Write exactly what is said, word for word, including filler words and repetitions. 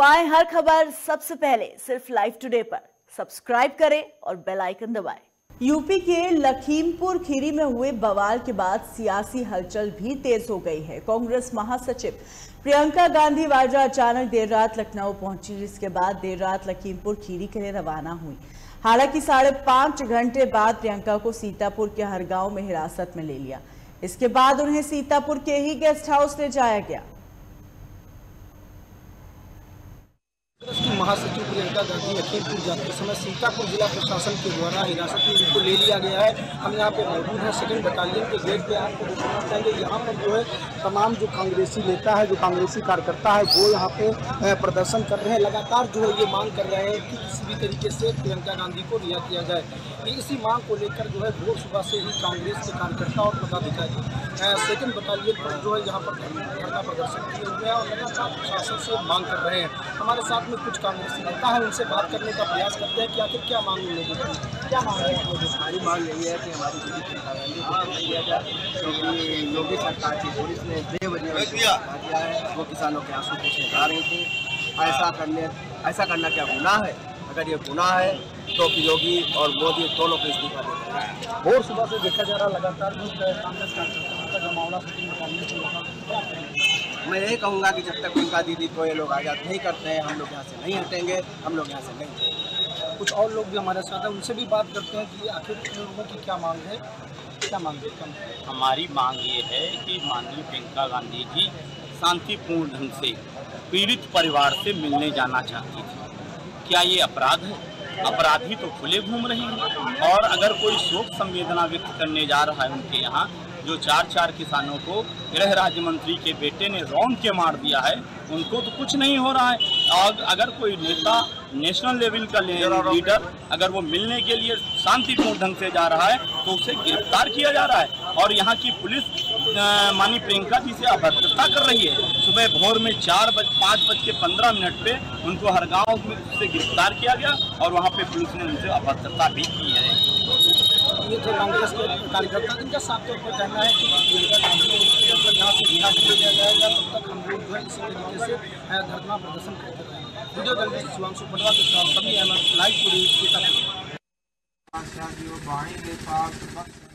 पाएं हर खबर सबसे पहले सिर्फ लाइव टुडे पर। सब्सक्राइब करें और बेल आइकन दबाएं। यूपी के लखीमपुर खीरी में हुए बवाल के बाद सियासी हलचल भी तेज हो गई है। कांग्रेस महासचिव प्रियंका गांधी वाड्रा अचानक देर रात लखनऊ पहुंची, जिसके बाद देर रात लखीमपुर खीरी के लिए रवाना हुई। हालांकि साढ़े पांच घंटे बाद प्रियंका को सीतापुर के हरगांव में हिरासत में ले लिया। इसके बाद उन्हें सीतापुर के ही गेस्ट हाउस ले जाया गया। महासचिव प्रियंका गांधी लखीमपुर जाते समय सीतापुर जिला प्रशासन के द्वारा हिरासत में इनको ले लिया गया है। हम यहाँ पे मौजूद हैं सेकंड बटालियन के गेट पे। आपको दिखाना चाहेंगे यहाँ पर जो है तमाम जो कांग्रेसी नेता है, जो कांग्रेसी कार्यकर्ता है, वो यहाँ पे प्रदर्शन कर रहे हैं। लगातार जो है ये मांग कर रहे हैं कि किसी भी तरीके से प्रियंका गांधी को रिहा किया जाए। इसी मांग को लेकर जो है भोर सुबह से ही कांग्रेस के कार्यकर्ता और पदाधिकारी सेकंड बटालियन पर जो है यहाँ पर धरना प्रदर्शन किए हुए हैं और लगातार प्रशासन से मांग कर रहे हैं। हमारे साथ में कुछ कांग्रेसी नेता है, उनसे बात करने का प्रयास करते हैं कि आखिर क्या मांग लोगों की क्या मांग है। हमारी मांग यही है कि हमारी योगी सरकार की पुलिस ने बेवजह किया है, वो किसानों के आंसू को सुखा रही थी। ऐसा करने ऐसा करना क्या गुनाह है? अगर ये गुनाह है तो योगी और मोदी दोनों को इस्तीफा देते हैं। भोर सुबह से देखा जा रहा लगातार कांग्रेस कार्यकर्ता। मैं यही कहूँगा कि जब तक उनका दीदी को ये लोग आज़ाद नहीं करते हैं, हम लोग यहाँ से नहीं हटेंगे, हम लोग यहाँ से नहीं हटेंगे। कुछ और लोग भी हमारे साथ हैं, उनसे भी बात करते हैं कि आखिर इन लोगों की क्या मांग है। क्या मांग है? हमारी मांग ये है कि माननीय प्रियंका गांधी जी शांतिपूर्ण ढंग से पीड़ित परिवार से मिलने जाना चाहती थी। क्या ये अपराध है? अपराधी तो खुले घूम रहे हैं। और अगर कोई शोक संवेदना व्यक्त करने जा रहा है उनके यहाँ, जो चार चार किसानों को गृह राज्य मंत्री के बेटे ने रौंद के मार दिया है, उनको तो कुछ नहीं हो रहा है। और अगर कोई नेता नेशनल लेवल का लीडर अगर वो मिलने के लिए शांतिपूर्ण ढंग से जा रहा है तो उसे गिरफ्तार किया जा रहा है। और यहाँ की पुलिस माननीय प्रियंका जी से अभद्रता कर रही है। सुबह भोर में चार बज पाँच बज के पंद्रह मिनट पे उनको हरगांव में से गिरफ्तार किया गया और वहाँ पे पुलिस ने उनसे अभद्रता भी की है। ये जो कांग्रेस के कार्यकर्ता इनका साफ तौर पर कहना है कि यहाँ से रिहा किया जाएगा, तब तक हम लोग जो है इसी तरीके से धरना प्रदर्शन करते रहेंगे। वीडियो जर्नलिस्ट शिवांशु पटवा के साथ सभी अहमद लाइव पूरी।